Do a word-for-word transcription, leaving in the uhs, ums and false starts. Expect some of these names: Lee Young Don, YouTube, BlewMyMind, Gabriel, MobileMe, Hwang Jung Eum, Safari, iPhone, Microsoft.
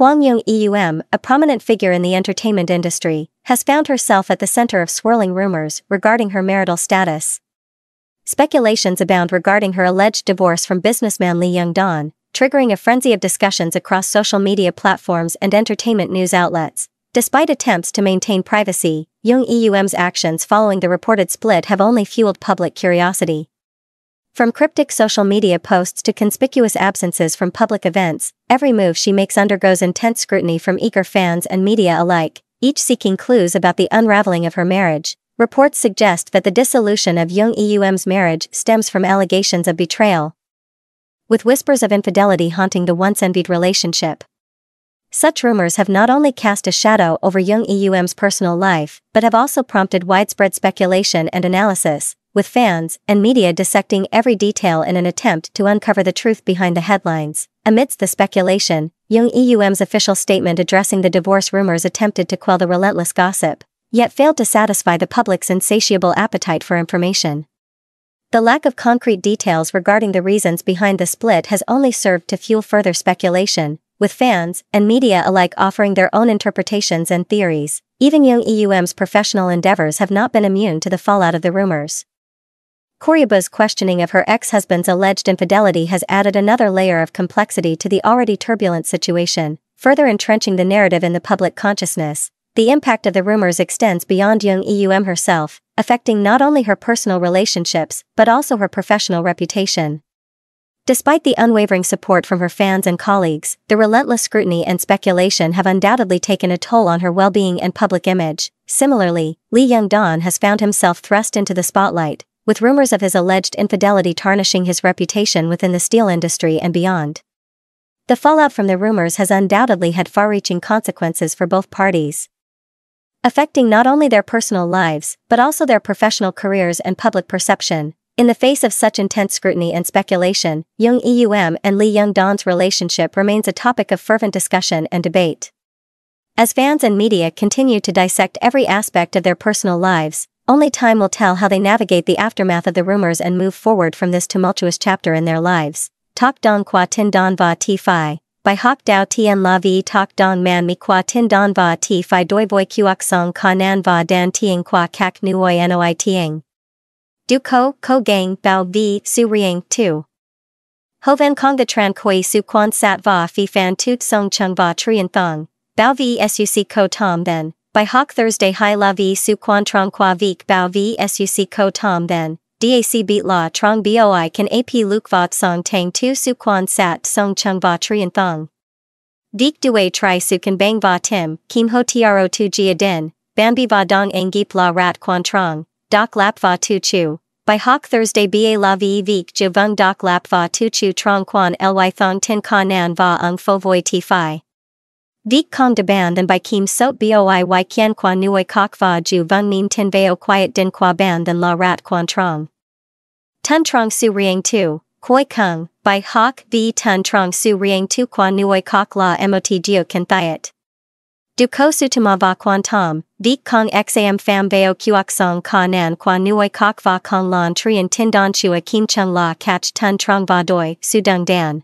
Hwang Jung Eum, a prominent figure in the entertainment industry, has found herself at the center of swirling rumors regarding her marital status. Speculations abound regarding her alleged divorce from businessman Lee Young Don, triggering a frenzy of discussions across social media platforms and entertainment news outlets. Despite attempts to maintain privacy, Jung Eum's actions following the reported split have only fueled public curiosity. From cryptic social media posts to conspicuous absences from public events, every move she makes undergoes intense scrutiny from eager fans and media alike, each seeking clues about the unraveling of her marriage. Reports suggest that the dissolution of Jung Eum's marriage stems from allegations of betrayal, with whispers of infidelity haunting the once-envied relationship. Such rumors have not only cast a shadow over Jung Eum's personal life, but have also prompted widespread speculation and analysis, with fans and media dissecting every detail in an attempt to uncover the truth behind the headlines. Amidst the speculation, Jung Eum's official statement addressing the divorce rumors attempted to quell the relentless gossip, yet failed to satisfy the public's insatiable appetite for information. The lack of concrete details regarding the reasons behind the split has only served to fuel further speculation, with fans and media alike offering their own interpretations and theories. Even Jung Eum's professional endeavors have not been immune to the fallout of the rumors. Koryaba's questioning of her ex-husband's alleged infidelity has added another layer of complexity to the already turbulent situation, further entrenching the narrative in the public consciousness. The impact of the rumors extends beyond Jung Eum herself, affecting not only her personal relationships, but also her professional reputation. Despite the unwavering support from her fans and colleagues, the relentless scrutiny and speculation have undoubtedly taken a toll on her well-being and public image. Similarly, Lee Young Don has found himself thrust into the spotlight, with rumors of his alleged infidelity tarnishing his reputation within the steel industry and beyond. The fallout from the rumors has undoubtedly had far-reaching consequences for both parties, affecting not only their personal lives, but also their professional careers and public perception. In the face of such intense scrutiny and speculation, Jung Eum and Lee Young Don's relationship remains a topic of fervent discussion and debate. As fans and media continue to dissect every aspect of their personal lives, only time will tell how they navigate the aftermath of the rumors and move forward from this tumultuous chapter in their lives. Tok dong qua tin don va ti fi, by hok dao tien la vi tok dong man mi qua tin don va ti fi doi voi kuok song ka nan va dan tieng qua kak nuoi noi tieng. Du ko, ko gang bao vi su rieng tu. Hoven kong the tran koi su quan sat va fi fan tut song chung va trien thong, bao vi suc ko tom then. By Hawk Thursday Hai La V Su Quan Trong Qua Vik Bao V Suc Ko Tom Then, D A C Beat La Trong Boi Can A P Luke Vot Song Tang Tu Su Quan Sat Song Chung Va Trian Thong. Vik Due Tri Su Can Bang Va Tim, Kim Ho Tro Tu Gia Den, Bambi Va Dong Eng Gip La Rat Quan Trong, Doc Lap Va Tu Chu. By Hawk Thursday Ba La V Vik Ju Vung Doc Lap Va Tu Chu Trong Quan Ly Thong Tin Ka Nan Va Ung Fo Voi Ti Phi. Vik kong de ban than by kim sot boi y kien qua nuoi kok va ju vung meme tin veo quiet din qua ban than la rat quan trong. Tun trong su riang tu, koi kung, by hok v tun trong su riang tu qua nuoi kok la mot geo can thiet. Du ko su tuma va quan tom, vik kong xam fam veo kuok song ka nan qua nuoi kok va kong lan trien tin don chua kim chung la catch tun trong va doi su dung dan.